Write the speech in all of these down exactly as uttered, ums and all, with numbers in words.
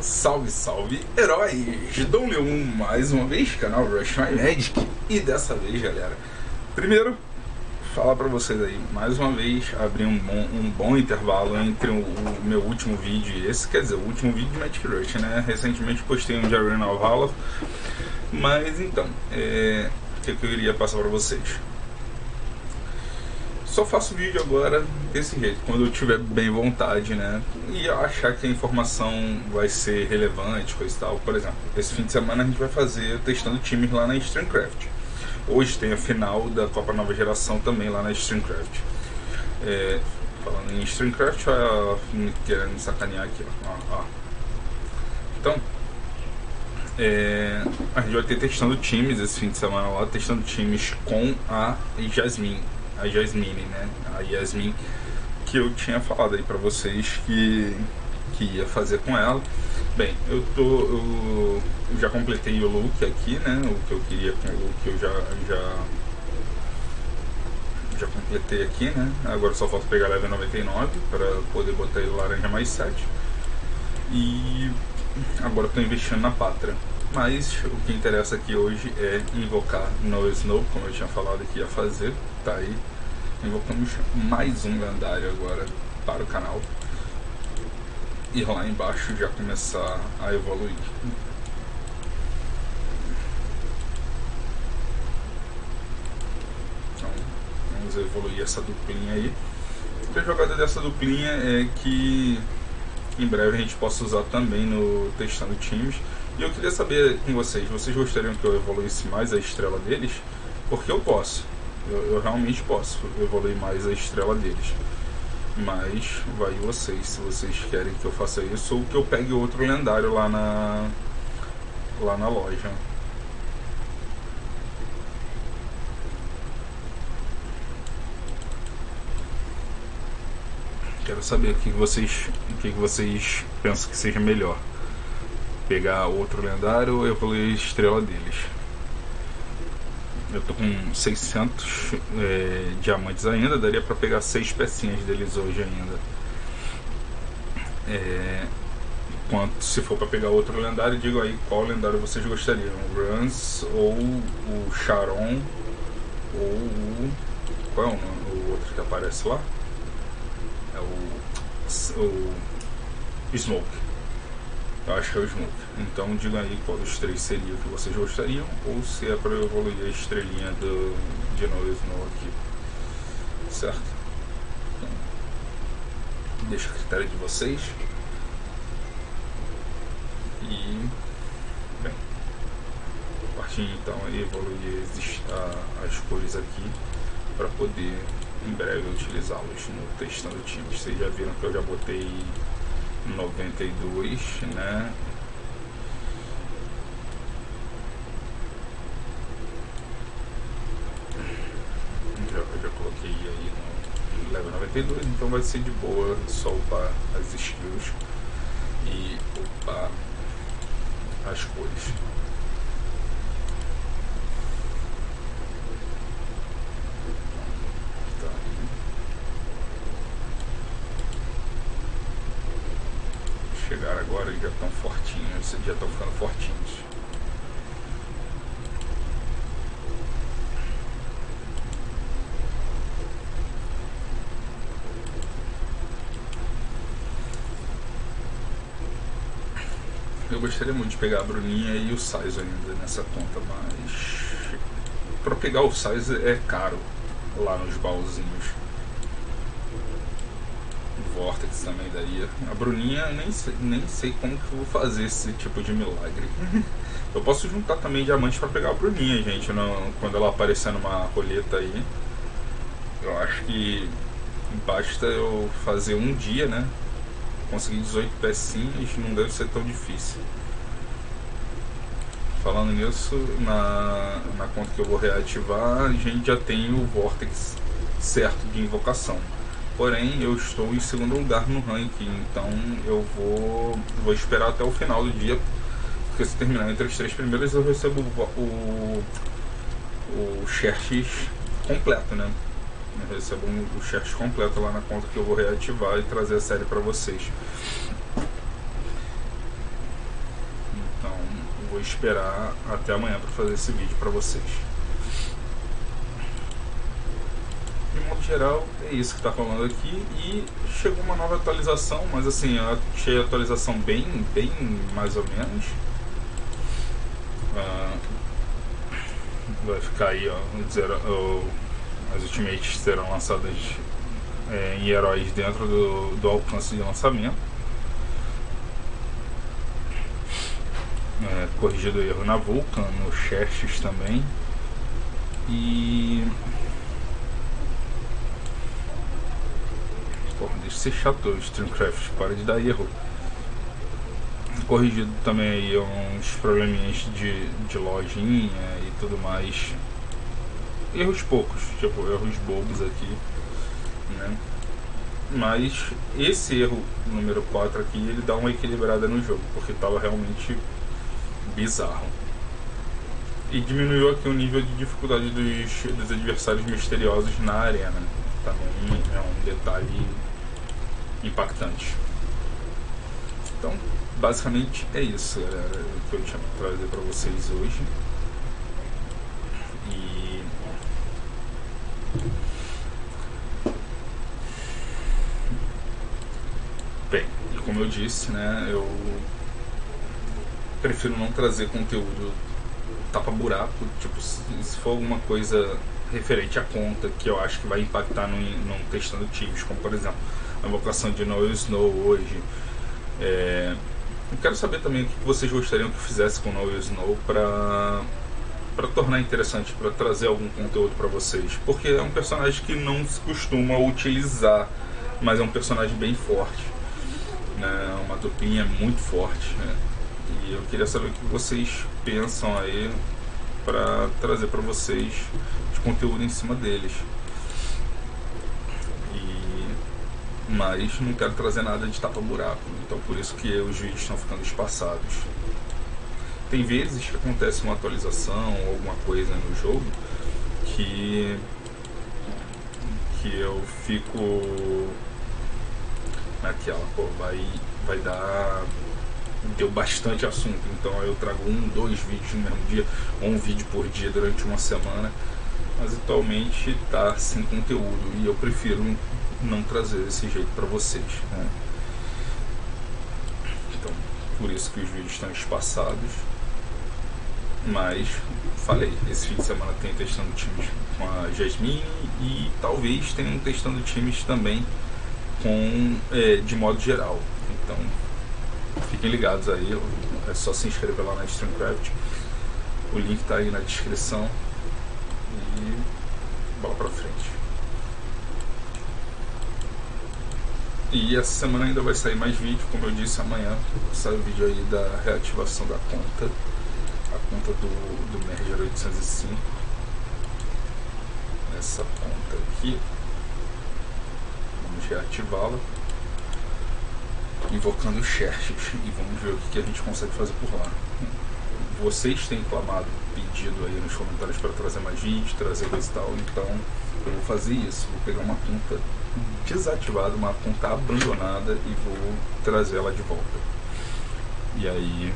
Salve, salve, heróis! Dom Leon, mais uma vez, canal Rush My Magic. E dessa vez, galera, primeiro, falar pra vocês aí, mais uma vez, abri um bom, um bom intervalo entre o, o meu último vídeo e esse. Quer dizer, o último vídeo de Magic Rush, né? Recentemente postei um de Arena of Valor. Mas, então, é, o que, é que eu iria passar pra vocês? Só faço vídeo agora desse jeito, quando eu tiver bem vontade, né? E eu achar que a informação vai ser relevante, coisa e tal. Por exemplo, esse fim de semana a gente vai fazer testando times lá na Streamcraft. Hoje tem a final da Copa Nova Geração também lá na Streamcraft. É, falando em Streamcraft, ó, me querendo me sacanear aqui, ó. ó, ó. Então, é, a gente vai ter testando times esse fim de semana lá, testando times com a Yasmin. A Yasmin, né? A Yasmin que eu tinha falado aí pra vocês que, que ia fazer com ela. Bem, eu tô. Eu já completei o look aqui, né? O que eu queria com o look eu já, já, já completei aqui, né? Agora só falta pegar level noventa e nove para poder botar ele laranja mais sete. E agora eu tô investindo na Pátria. Mas o que interessa aqui hoje é invocar Noel Snow, como eu tinha falado que ia fazer. Tá aí, invocamos mais um lendário agora para o canal. E lá embaixo já começar a evoluir. Então, vamos evoluir essa duplinha aí. A jogada dessa duplinha é que em breve a gente possa usar também no Testando Times. E eu queria saber com vocês, vocês gostariam que eu evoluísse mais a estrela deles? Porque eu posso, eu, eu realmente posso evoluir mais a estrela deles. Mas vai vocês, se vocês querem que eu faça isso ou que eu pegue outro lendário lá na, lá na loja. Quero saber o que vocês, o que vocês pensam que seja melhor. Pegar outro lendário, eu falei estrela deles. Eu tô com seiscentos é, diamantes ainda, daria pra pegar seis pecinhas deles hoje ainda. É, enquanto, se for pra pegar outro lendário, digo aí qual lendário vocês gostariam. O Rans, ou o Sharon, ou o... qual é o nome? O outro que aparece lá? É o... o Smoke. Eu acho que é o Snoop. Então diga aí qual dos três seria que vocês gostariam, ou se é para eu evoluir a estrelinha do Genoa Snow aqui, certo? Então, deixa a critério de vocês. E bem, a partir então aí evoluir as cores aqui para poder em breve utilizá-los no Testando Times. Vocês já viram que eu já botei noventa e dois, né? Já, já coloquei aí no level noventa e dois, então vai ser de boa só upar as skills e upar as cores. Chegaram agora e já estão fortinhos, já estão ficando fortinhos. Eu gostaria muito de pegar a Bruninha e o Saiz ainda nessa conta, mas para pegar o Saiz é caro lá nos baúzinhos. Vortex também daria. A Bruninha nem sei, nem sei como que eu vou fazer esse tipo de milagre. Eu posso juntar também diamantes para pegar a Bruninha, gente, não, quando ela aparecer numa roleta aí. Eu acho que basta eu fazer um dia, né? Conseguir dezoito pecinhas, não deve ser tão difícil. Falando nisso, na, na conta que eu vou reativar, a gente já tem o Vortex certo de invocação. Porém, eu estou em segundo lugar no ranking, então eu vou, vou esperar até o final do dia, porque se terminar entre os três primeiros eu recebo o, o, o Xerxes completo, né? Eu recebo o Xerxes completo lá na conta que eu vou reativar e trazer a série para vocês. vou esperar até amanhã para fazer esse vídeo para vocês. De modo geral, é isso que está falando aqui. E chegou uma nova atualização, mas assim, eu achei a atualização bem, bem mais ou menos. Ah, vai ficar aí, ó, as Ultimates serão lançadas é, em heróis dentro do, do alcance de lançamento. É, corrigido o erro na Vulcan, no Chests também. E... Porra, deixa de ser chato, Streamcraft, para de dar erro. Corrigido também aí uns probleminhas de, de lojinha e tudo mais. Erros poucos, tipo, erros bobos aqui, né? Mas esse erro número quatro aqui, ele dá uma equilibrada no jogo, porque tava realmente... bizarro. E diminuiu aqui o nível de dificuldade dos, dos adversários misteriosos na arena. Também é um detalhe impactante. Então, basicamente é isso, galera, que eu tinha para trazer para vocês hoje. E... Bem, e como eu disse, né, eu... prefiro não trazer conteúdo tapa-buraco, tipo, se, se for alguma coisa referente à conta que eu acho que vai impactar num, num Testando Times, como por exemplo a vocação de Noel Snow hoje. É, eu quero saber também o que vocês gostariam que fizesse com Noel Snow para para tornar interessante, para trazer algum conteúdo para vocês, porque é um personagem que não se costuma utilizar, mas é um personagem bem forte, né? Uma duplinha muito forte, né? E eu queria saber o que vocês pensam aí para trazer para vocês de conteúdo em cima deles. E... mas não quero trazer nada de tapa-buraco, então por isso que os vídeos estão ficando espaçados. Tem vezes que acontece uma atualização ou alguma coisa no jogo que, que eu fico naquela, pô, vai, vai dar... deu bastante assunto, então eu trago um, dois vídeos no mesmo dia, ou um vídeo por dia durante uma semana, mas atualmente tá sem conteúdo e eu prefiro não trazer desse jeito para vocês, né? Então, por isso que os vídeos estão espaçados, mas, falei, esse fim de semana tem Testando Times com a Yasmin e talvez tenha um Testando Times também com, é, de modo geral, então... fiquem ligados aí, é só se inscrever lá na Streamcraft, o link tá aí na descrição e bola pra frente. E essa semana ainda vai sair mais vídeo, como eu disse, amanhã sai o vídeo aí da reativação da conta, a conta do, do Merger oitocentos e cinco, essa conta aqui, vamos reativá-la. Invocando os Xerxes e vamos ver o que a gente consegue fazer por lá. Vocês têm clamado, pedido aí nos comentários para trazer mais vídeos, trazer coisa e tal, então eu vou fazer isso. Vou pegar uma conta desativada, uma conta abandonada e vou trazer ela de volta. E aí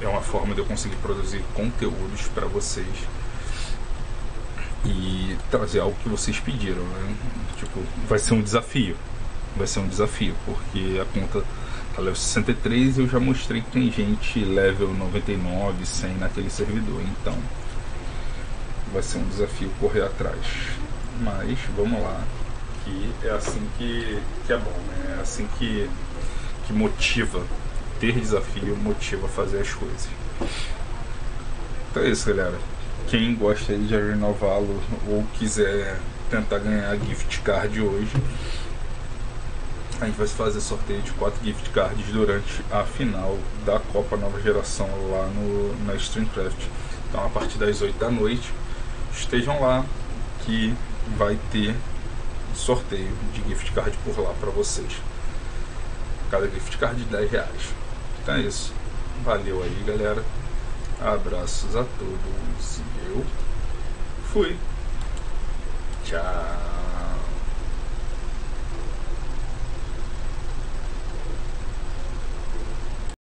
é uma forma de eu conseguir produzir conteúdos para vocês e trazer algo que vocês pediram, né? Tipo, vai ser um desafio. Vai ser um desafio, porque a conta tá level sessenta e três e eu já mostrei que tem gente level noventa e nove, cem naquele servidor, então vai ser um desafio correr atrás, mas vamos lá, que é assim que, que é bom, né? É assim que, que motiva, ter desafio motiva a fazer as coisas. Então é isso, galera, quem gosta de renová-lo ou quiser tentar ganhar a gift card hoje, a gente vai fazer sorteio de quatro gift cards durante a final da Copa Nova Geração lá no, na Streamcraft. Então a partir das oito da noite, estejam lá que vai ter sorteio de gift card por lá para vocês. Cada gift card de dez reais. Então é isso. Valeu aí, galera. Abraços a todos. Eu fui. Tchau.